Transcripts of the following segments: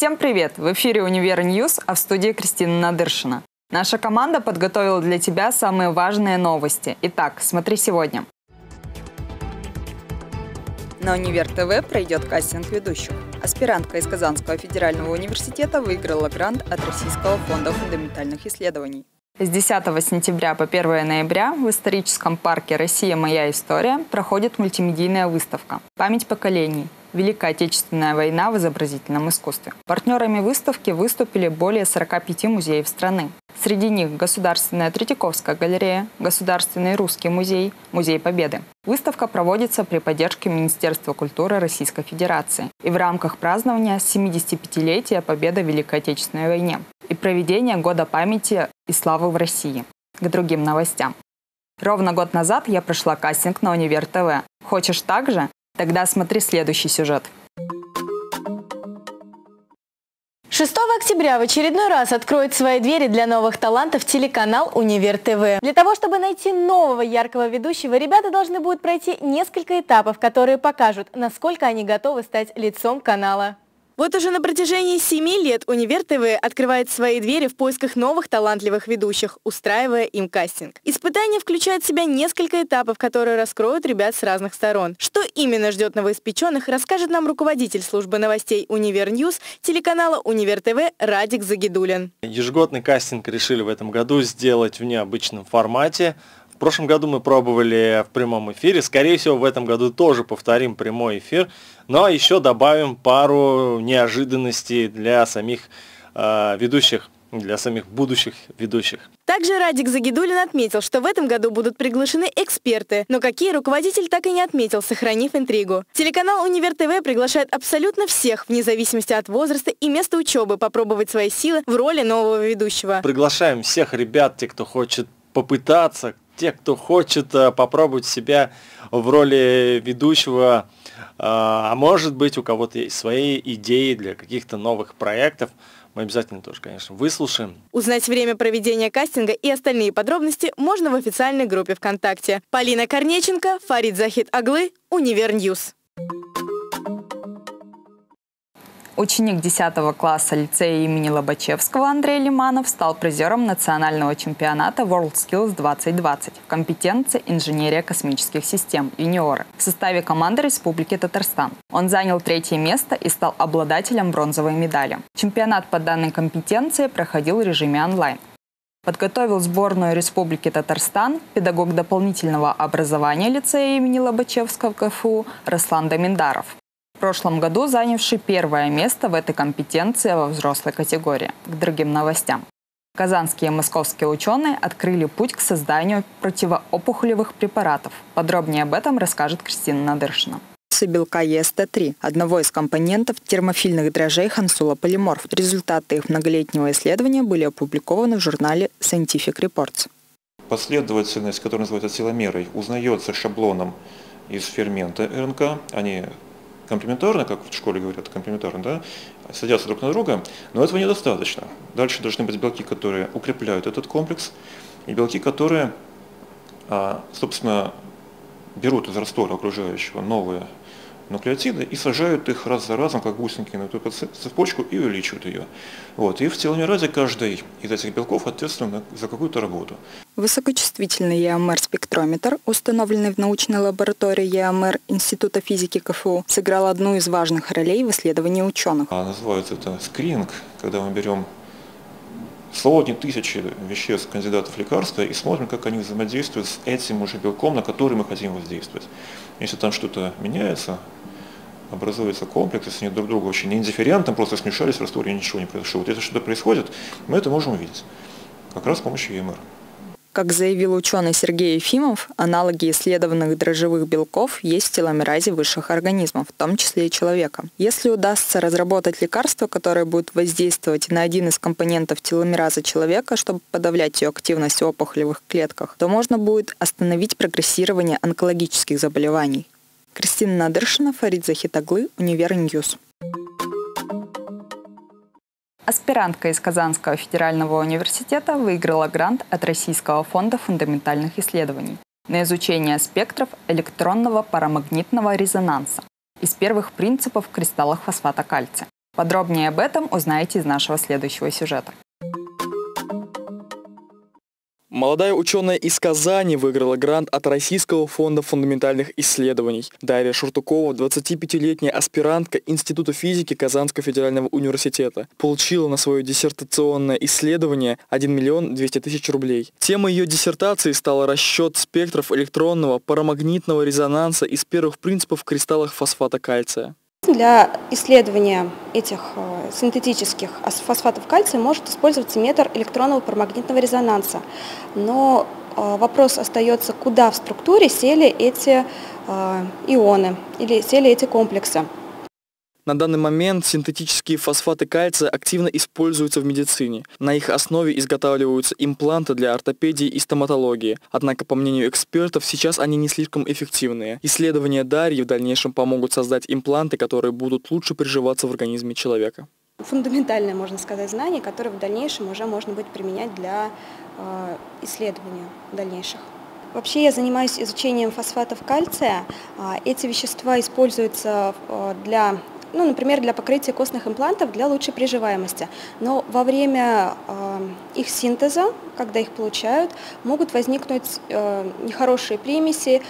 Всем привет! В эфире «Универ Ньюс», а в студии Кристина Надыршина. Наша команда подготовила для тебя самые важные новости. Итак, смотри сегодня. На «Универ ТВ» пройдет кастинг ведущих. Аспирантка из Казанского федерального университета выиграла грант от Российского фонда фундаментальных исследований. С 10 сентября по 1 ноября в историческом парке «Россия. Моя история» проходит мультимедийная выставка «Память поколений. Великая Отечественная война в изобразительном искусстве». Партнерами выставки выступили более 45 музеев страны. Среди них Государственная Третьяковская галерея, Государственный русский музей, Музей Победы. Выставка проводится при поддержке Министерства культуры Российской Федерации и в рамках празднования 75-летия победы в Великой Отечественной войне и проведения Года памяти и славы в России. К другим новостям. Ровно год назад я прошла кастинг на «Универ ТВ». Хочешь так же? Тогда смотри следующий сюжет. 6 октября в очередной раз откроет свои двери для новых талантов телеканал «Универ ТВ». Для того, чтобы найти нового яркого ведущего, ребята должны будут пройти несколько этапов, которые покажут, насколько они готовы стать лицом канала. Вот уже на протяжении 7 лет «Универ ТВ» открывает свои двери в поисках новых талантливых ведущих, устраивая им кастинг. Испытание включает в себя несколько этапов, которые раскроют ребят с разных сторон. Что именно ждет новоиспеченных, расскажет нам руководитель службы новостей «Универ Ньюс» телеканала «Универ ТВ» Радик Загидулин. Ежегодный кастинг решили в этом году сделать в необычном формате. В прошлом году мы пробовали в прямом эфире. Скорее всего, в этом году тоже повторим прямой эфир. Но еще добавим пару неожиданностей для самих ведущих, для самих будущих ведущих. Также Радик Загидулин отметил, что в этом году будут приглашены эксперты, но какие руководитель так и не отметил, сохранив интригу. Телеканал «Универ ТВ» приглашает абсолютно всех, вне зависимости от возраста и места учебы, попробовать свои силы в роли нового ведущего. Приглашаем всех ребят, те, кто хочет попытаться, те, кто хочет попробовать себя в роли ведущего, а может быть, у кого-то есть свои идеи для каких-то новых проектов. Мы обязательно тоже, конечно, выслушаем. Узнать время проведения кастинга и остальные подробности можно в официальной группе ВКонтакте. Полина Корнеченко, Фарид Захит Аглы, «Универ Ньюс». Ученик 10 класса лицея имени Лобачевского Андрей Лиманов стал призером национального чемпионата WorldSkills 2020 в компетенции инженерия космических систем юниоры в составе команды Республики Татарстан. Он занял 3-е место и стал обладателем бронзовой медали. Чемпионат по данной компетенции проходил в режиме онлайн. Подготовил сборную Республики Татарстан педагог дополнительного образования лицея имени Лобачевского КФУ Руслан Даминдаров, в прошлом году занявший 1-е место в этой компетенции во взрослой категории. К другим новостям. Казанские и московские ученые открыли путь к созданию противоопухолевых препаратов. Подробнее об этом расскажет Кристина Надыршина. Белка ЕСТ3, одного из компонентов термофильных дрожжей Хансула полиморф. Результаты их многолетнего исследования были опубликованы в журнале Scientific Reports. Последовательность, которая называется теломерой, узнается шаблоном из фермента РНК. Они комплементарно, как в школе говорят, комплементарно, да, садятся друг на друга, но этого недостаточно. Дальше должны быть белки, которые укрепляют этот комплекс, и белки, которые, собственно, берут из раствора окружающего новые нуклеотиды и сажают их раз за разом, как бусинки, на эту цепочку и увеличивают ее. Вот. И в теломеразе каждый из этих белков ответственен за какую-то работу. Высокочувствительный ЕМР-спектрометр, установленный в научной лаборатории ЕМР Института физики КФУ, сыграл одну из важных ролей в исследовании ученых. Называют это скрининг, когда мы берем сотни, тысячи веществ, кандидатов в лекарства, и смотрим, как они взаимодействуют с этим уже белком, на который мы хотим воздействовать. Если там что-то меняется, образуется комплекс, если они друг друга очень индифферентно, просто смешались в растворе, ничего не произошло. Вот если что-то происходит, мы это можем увидеть, как раз с помощью ЕМР. Как заявил ученый Сергей Ефимов, аналоги исследованных дрожжевых белков есть в теломеразе высших организмов, в том числе и человека. Если удастся разработать лекарство, которое будет воздействовать на один из компонентов теломераза человека, чтобы подавлять ее активность в опухолевых клетках, то можно будет остановить прогрессирование онкологических заболеваний. Кристина Надыршина, Фарид Захит Аглы, «Универ Ньюс». Аспирантка из Казанского федерального университета выиграла грант от Российского фонда фундаментальных исследований на изучение спектров электронного парамагнитного резонанса из первых принципов в кристаллах фосфата кальция. Подробнее об этом узнаете из нашего следующего сюжета. Молодая ученая из Казани выиграла грант от Российского фонда фундаментальных исследований. Дарья Шуртукова, 25-летняя аспирантка Института физики Казанского федерального университета, получила на свое диссертационное исследование 1 200 000 рублей. Темой ее диссертации стала расчет спектров электронного парамагнитного резонанса из первых принципов в кристаллах фосфата кальция. Для исследования этих синтетических фосфатов кальция может использоваться метод электронного парамагнитного резонанса. Но вопрос остается, куда в структуре сели эти ионы или сели эти комплексы. На данный момент синтетические фосфаты кальция активно используются в медицине. На их основе изготавливаются импланты для ортопедии и стоматологии. Однако, по мнению экспертов, сейчас они не слишком эффективные. Исследования Дарьи в дальнейшем помогут создать импланты, которые будут лучше приживаться в организме человека. Фундаментальное, можно сказать, знание, которое в дальнейшем уже можно будет применять для исследований дальнейших. Вообще я занимаюсь изучением фосфатов кальция. Эти вещества используются для... например, для покрытия костных имплантов для лучшей приживаемости. Но во время их синтеза, когда их получают, могут возникнуть нехорошие примеси,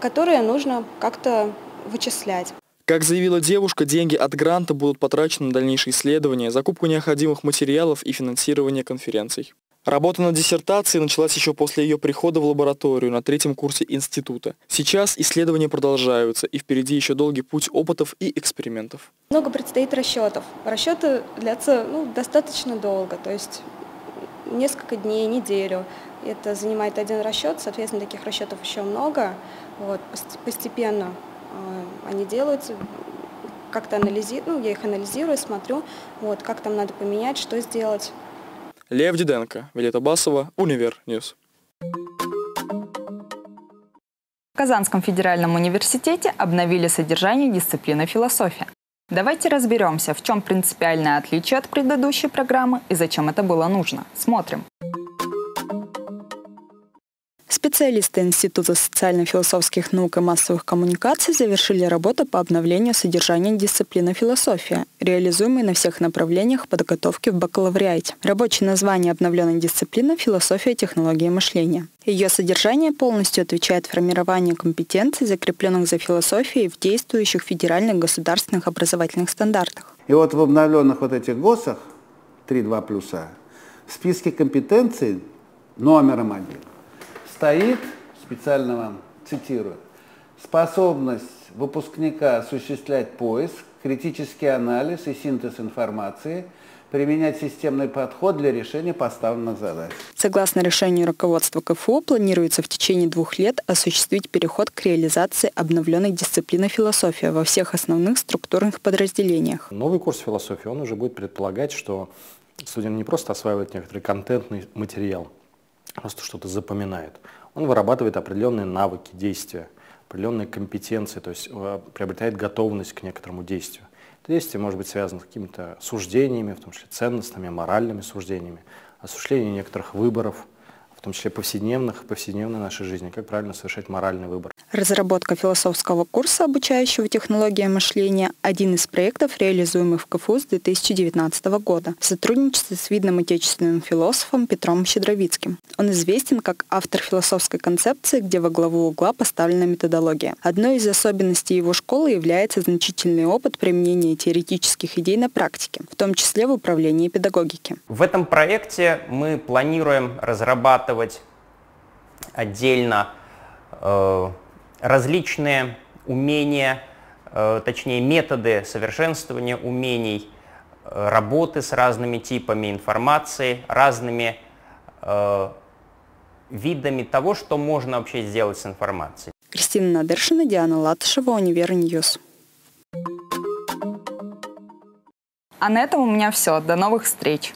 которые нужно как-то вычислять. Как заявила девушка, деньги от гранта будут потрачены на дальнейшие исследования, закупку необходимых материалов и финансирование конференций. Работа над диссертацией началась еще после ее прихода в лабораторию на 3-м курсе института. Сейчас исследования продолжаются, и впереди еще долгий путь опытов и экспериментов. Много предстоит расчетов. Расчеты длятся достаточно долго, то есть несколько дней, неделю. Это занимает один расчет, соответственно, таких расчетов еще много. Вот, постепенно они делаются. Как-то анализирую, я их анализирую, смотрю, вот, как там надо поменять, что сделать. Лев Диденко, Велета Басова, Универ Ньюс. В Казанском федеральном университете обновили содержание дисциплины философия. Давайте разберемся, в чем принципиальное отличие от предыдущей программы и зачем это было нужно. Смотрим. Специалисты Института социально-философских наук и массовых коммуникаций завершили работу по обновлению содержания дисциплины философия, реализуемой на всех направлениях подготовки в бакалавриате. Рабочее название обновленной дисциплины – философия технологии мышления. Ее содержание полностью отвечает формированию компетенций, закрепленных за философией в действующих федеральных государственных образовательных стандартах. И вот в обновленных вот этих ГОСах, 3-2 плюса, в списке компетенций номером 1 стоит, специально вам цитирую, способность выпускника осуществлять поиск, критический анализ и синтез информации, применять системный подход для решения поставленных задач. Согласно решению руководства КФУ, планируется в течение 2 лет осуществить переход к реализации обновленной дисциплины философия во всех основных структурных подразделениях. Новый курс философии, он уже будет предполагать, что студент не просто осваивает некоторый контентный материал, просто что-то запоминает. Он вырабатывает определенные навыки действия, определенные компетенции, то есть приобретает готовность к некоторому действию. Это действие может быть связано с какими-то суждениями, в том числе ценностными, моральными суждениями, осуществлением некоторых выборов, в том числе повседневной нашей жизни, как правильно совершать моральный выбор. Разработка философского курса, обучающего технологии мышления, один из проектов, реализуемых в КФУ с 2019 года, в сотрудничестве с видным отечественным философом Петром Щедровицким. Он известен как автор философской концепции, где во главу угла поставлена методология. Одной из особенностей его школы является значительный опыт применения теоретических идей на практике, в том числе в управлении педагогики. В этом проекте мы планируем разрабатывать отдельно различные умения, точнее методы совершенствования умений, работы с разными типами информации, разными видами того, что можно вообще сделать с информацией. Кристина Надыршина, Диана Латышева, Универ Ньюс. А на этом у меня все. До новых встреч!